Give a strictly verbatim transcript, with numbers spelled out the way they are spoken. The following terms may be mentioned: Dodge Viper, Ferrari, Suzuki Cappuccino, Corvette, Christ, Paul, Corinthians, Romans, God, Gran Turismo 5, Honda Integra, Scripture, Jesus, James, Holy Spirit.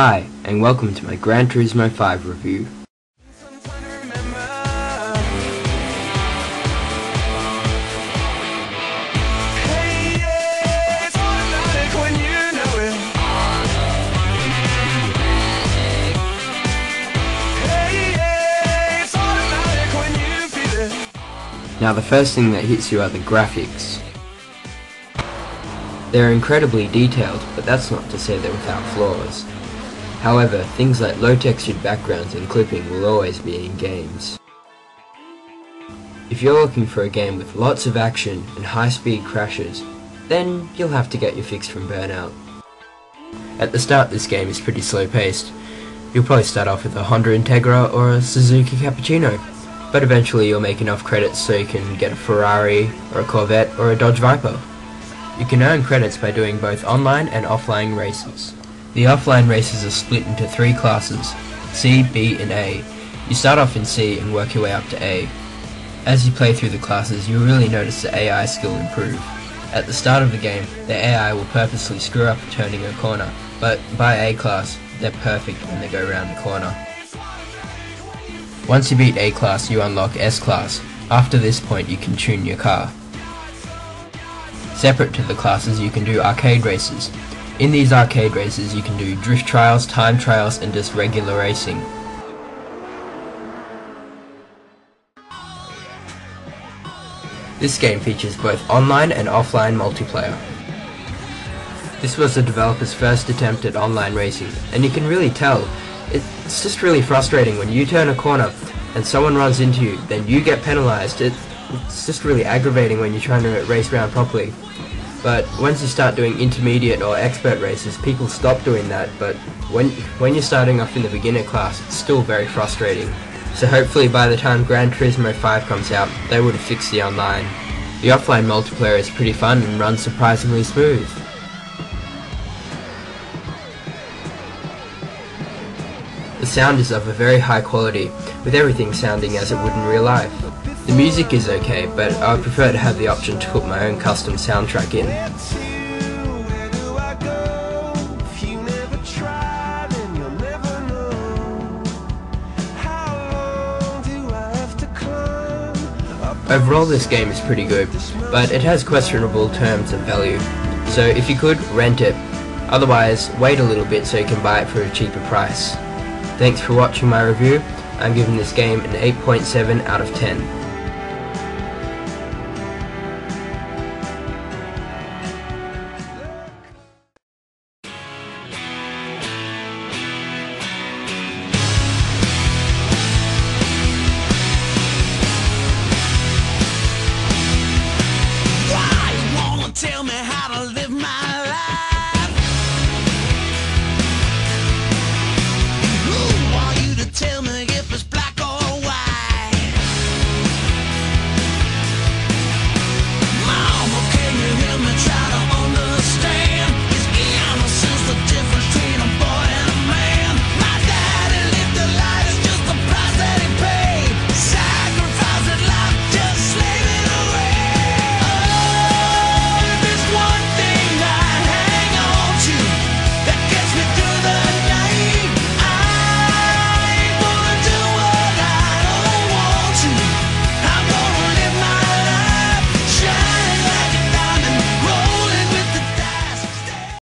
Hi, and welcome to my Gran Turismo five review. Now the first thing that hits you are the graphics. They're incredibly detailed, but that's not to say they're without flaws. However, things like low textured backgrounds and clipping will always be in games. If you're looking for a game with lots of action and high speed crashes, then you'll have to get your fix from Burnout. At the start this game is pretty slow paced. You'll probably start off with a Honda Integra or a Suzuki Cappuccino, but eventually you'll make enough credits so you can get a Ferrari, or a Corvette, or a Dodge Viper. You can earn credits by doing both online and offline races. The offline races are split into three classes, C, B and A. You start off in C and work your way up to A. As you play through the classes, you'll really notice the A I skill improve. At the start of the game, the A I will purposely screw up turning a corner, but by A class, they're perfect when they go around the corner. Once you beat A class, you unlock S class. After this point, you can tune your car. Separate to the classes, you can do arcade races. In these arcade races, you can do drift trials, time trials, and just regular racing. This game features both online and offline multiplayer. This was the developer's first attempt at online racing, and you can really tell. It's just really frustrating when you turn a corner and someone runs into you, then you get penalised. It, it's just really aggravating when you're trying to race around properly. But once you start doing intermediate or expert races, people stop doing that, but when, when you're starting off in the beginner class, it's still very frustrating. So hopefully by the time Gran Turismo five comes out, they would have fixed the online. The offline multiplayer is pretty fun and runs surprisingly smooth. The sound is of a very high quality, with everything sounding as it would in real life. The music is okay, but I would prefer to have the option to put my own custom soundtrack in. Overall this game is pretty good, but it has questionable terms and value, so if you could, rent it. Otherwise, wait a little bit so you can buy it for a cheaper price. Thanks for watching my review. I'm giving this game an eight point seven out of ten.